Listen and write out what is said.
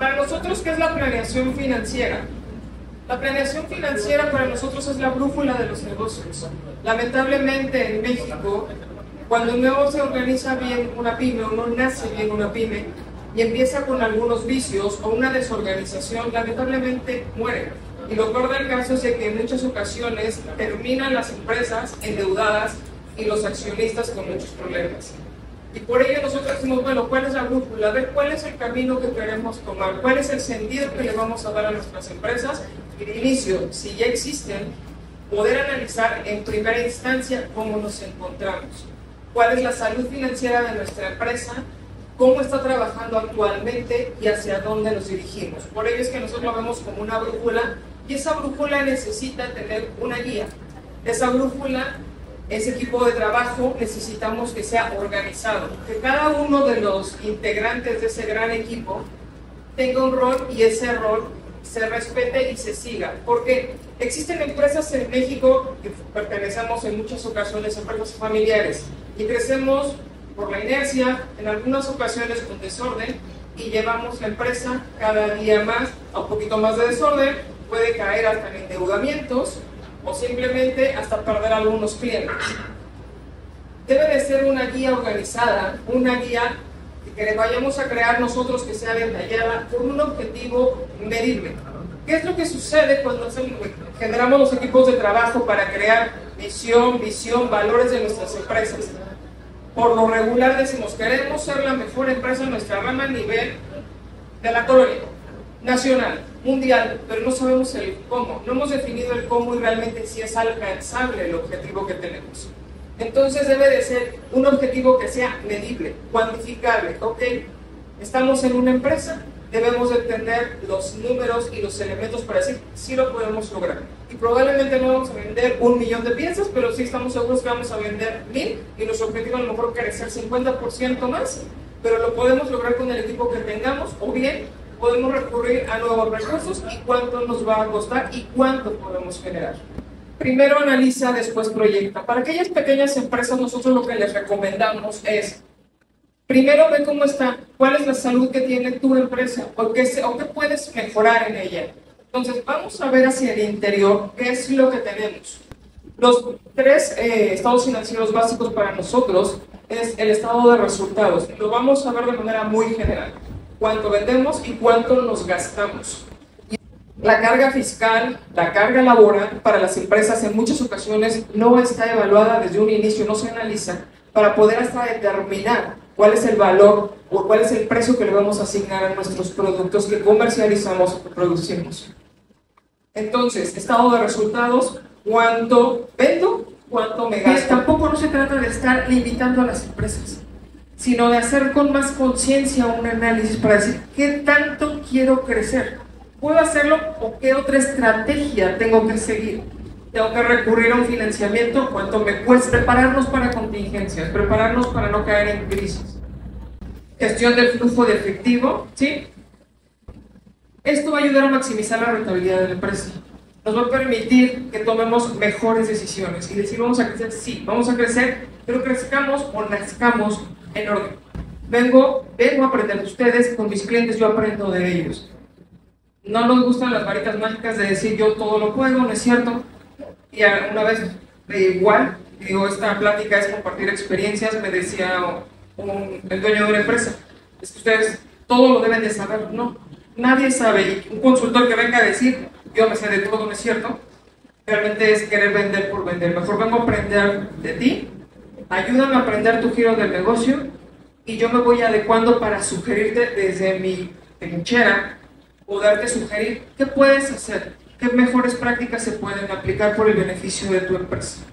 Para nosotros, ¿qué es la planeación financiera? La planeación financiera para nosotros es la brújula de los negocios. Lamentablemente en México, cuando no se organiza bien una pyme o no nace bien una pyme y empieza con algunos vicios o una desorganización, lamentablemente muere. Y lo peor del caso es de que en muchas ocasiones terminan las empresas endeudadas y los accionistas con muchos problemas. Y por ello nosotros decimos, bueno, ¿cuál es la brújula? A ver, ¿cuál es el camino que queremos tomar? ¿Cuál es el sentido que le vamos a dar a nuestras empresas? El inicio, si ya existen, poder analizar en primera instancia cómo nos encontramos, cuál es la salud financiera de nuestra empresa, cómo está trabajando actualmente y hacia dónde nos dirigimos. Por ello es que nosotros lo vemos como una brújula y esa brújula necesita tener una guía. Esa brújula, ese equipo de trabajo necesitamos que sea organizado, que cada uno de los integrantes de ese gran equipo tenga un rol y ese rol se respete y se siga, porque existen empresas en México que pertenecemos en muchas ocasiones a empresas familiares y crecemos por la inercia, en algunas ocasiones con desorden y llevamos la empresa cada día más a un poquito más de desorden, puede caer hasta en endeudamientos o simplemente hasta perder algunos clientes. Debe de ser una guía organizada, una guía que vayamos a crear nosotros que sea detallada con un objetivo medible. ¿Qué es lo que sucede cuando generamos los equipos de trabajo para crear misión, visión, valores de nuestras empresas? Por lo regular decimos, queremos ser la mejor empresa en nuestra rama a nivel de la colonia, nacional, mundial, pero no sabemos el cómo, no hemos definido el cómo y realmente si es alcanzable el objetivo que tenemos. Entonces debe de ser un objetivo que sea medible, cuantificable. Ok, estamos en una empresa, debemos de tener los números y los elementos para decir si lo podemos lograr. Y probablemente no vamos a vender 1 millón de piezas, pero sí estamos seguros que vamos a vender 1000 y nuestro objetivo a lo mejor crecer 50% más, pero lo podemos lograr con el equipo que tengamos o bien podemos recurrir a nuevos recursos y cuánto nos va a costar y cuánto podemos generar. Primero analiza, después proyecta. Para aquellas pequeñas empresas, nosotros lo que les recomendamos es, primero ve cómo está, cuál es la salud que tiene tu empresa o qué puedes mejorar en ella. Entonces, vamos a ver hacia el interior qué es lo que tenemos. Los 3 estados financieros básicos para nosotros es el estado de resultados. Lo vamos a ver de manera muy general. Cuánto vendemos y cuánto nos gastamos. La carga fiscal, la carga laboral para las empresas en muchas ocasiones no está evaluada desde un inicio, no se analiza para poder hasta determinar cuál es el valor o cuál es el precio que le vamos a asignar a nuestros productos que comercializamos o que producimos. Entonces, estado de resultados, cuánto vendo, cuánto me gasto. Tampoco no se trata de estar limitando a las empresas, sino de hacer con más conciencia un análisis para decir qué tanto quiero crecer. ¿Puedo hacerlo o qué otra estrategia tengo que seguir? ¿Tengo que recurrir a un financiamiento? ¿Cuánto me cuesta? Prepararnos para contingencias, prepararnos para no caer en crisis. Gestión del flujo de efectivo, ¿sí? Esto va a ayudar a maximizar la rentabilidad de la empresa. Nos va a permitir que tomemos mejores decisiones y decir, vamos a crecer, sí, vamos a crecer, pero crezcamos o nazcamos en orden. Vengo a aprender de ustedes, con mis clientes yo aprendo de ellos. No nos gustan las varitas mágicas de decir yo todo lo puedo, ¿no es cierto? Y una vez, igual, digo, esta plática es compartir experiencias, me decía el dueño de una empresa, es que ustedes todo lo deben de saber, no, nadie sabe, y un consultor que venga a decir yo me sé de todo, ¿no es cierto? Realmente es querer vender por vender, mejor vengo a aprender de ti, ayúdame a aprender tu giro del negocio y yo me voy adecuando para sugerirte desde mi trinchera, poderte sugerir qué puedes hacer, qué mejores prácticas se pueden aplicar por el beneficio de tu empresa.